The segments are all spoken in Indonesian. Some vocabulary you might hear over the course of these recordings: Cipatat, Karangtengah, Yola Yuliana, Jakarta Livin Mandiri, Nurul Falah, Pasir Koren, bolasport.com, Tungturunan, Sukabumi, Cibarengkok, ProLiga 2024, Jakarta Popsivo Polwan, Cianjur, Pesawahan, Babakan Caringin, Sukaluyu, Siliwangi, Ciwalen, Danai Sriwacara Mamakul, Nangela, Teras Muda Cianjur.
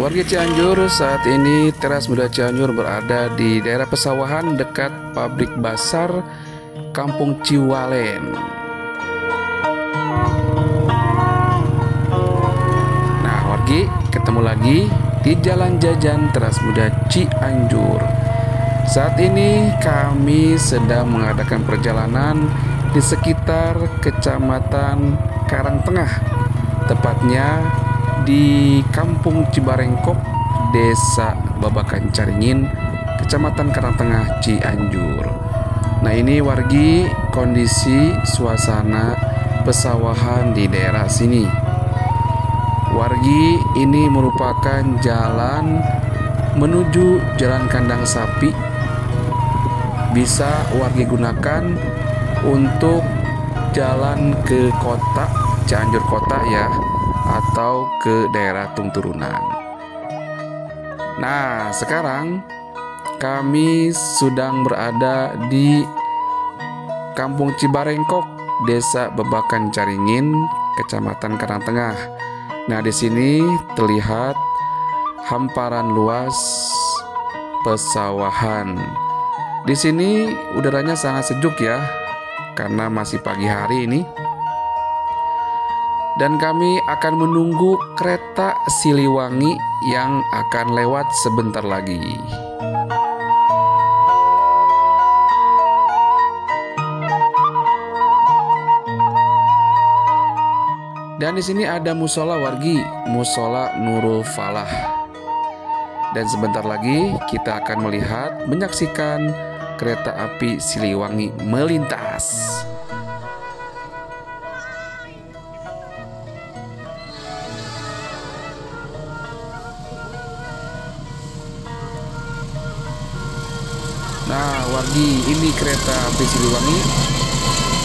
Warga Cianjur, saat ini Teras Muda Cianjur berada di daerah pesawahan dekat pabrik Basar Kampung Ciwalen. Nah, wargi, ketemu lagi di Jalan Jajan Teras Muda Cianjur. Saat ini kami sedang mengadakan perjalanan di sekitar Kecamatan Karangtengah, tepatnya di Kampung Cibarengkok, Desa Babakan Caringin, Kecamatan Karangtengah, Cianjur. Nah, ini wargi, kondisi suasana pesawahan di daerah sini. Wargi, ini merupakan jalan menuju jalan kandang sapi. Bisa wargi gunakan untuk jalan ke kota, Cianjur kota ya, atau ke daerah Tungturunan. Nah, sekarang kami sedang berada di Kampung Cibarengkok, Desa Babakan Caringin, Kecamatan Karangtengah. Nah, di sini terlihat hamparan luas pesawahan. Di sini udaranya sangat sejuk ya, karena masih pagi hari ini. Dan kami akan menunggu kereta Siliwangi yang akan lewat sebentar lagi. Dan di sini ada musola wargi, musola Nurul Falah. Dan sebentar lagi kita akan melihat, menyaksikan kereta api Siliwangi melintas. Nah, wargi, ini kereta api Siliwangi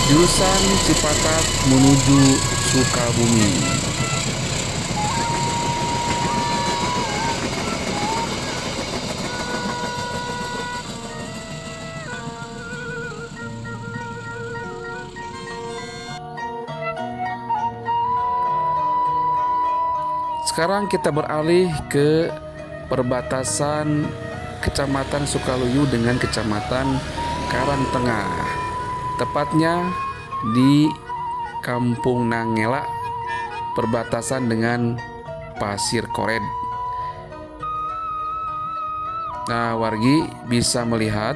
jurusan Cipatat menuju Sukabumi. Sekarang kita beralih ke perbatasan Kecamatan Sukaluyu dengan Kecamatan Karangtengah, tepatnya di Kampung Nangela, perbatasan dengan Pasir Koren. Nah, wargi bisa melihat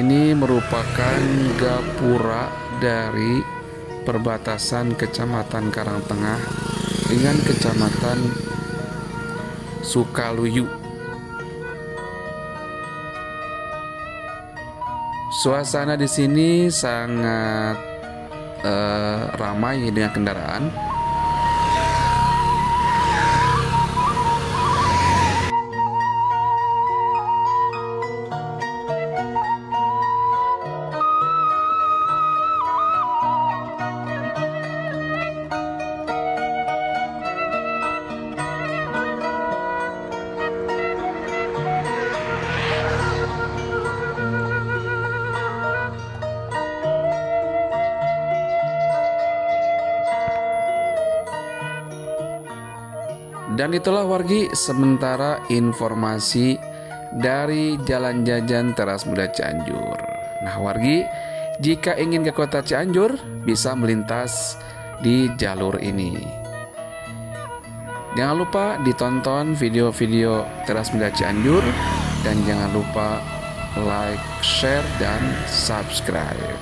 ini merupakan gapura dari perbatasan Kecamatan Karangtengah dengan Kecamatan Sukaluyu. Suasana di sini sangat ramai dengan kendaraan. Dan itulah wargi sementara informasi dari Jalan Jajan Teras Muda Cianjur. Nah, wargi, jika ingin ke kota Cianjur bisa melintas di jalur ini. Jangan lupa ditonton video-video Teras Muda Cianjur dan jangan lupa like, share, dan subscribe.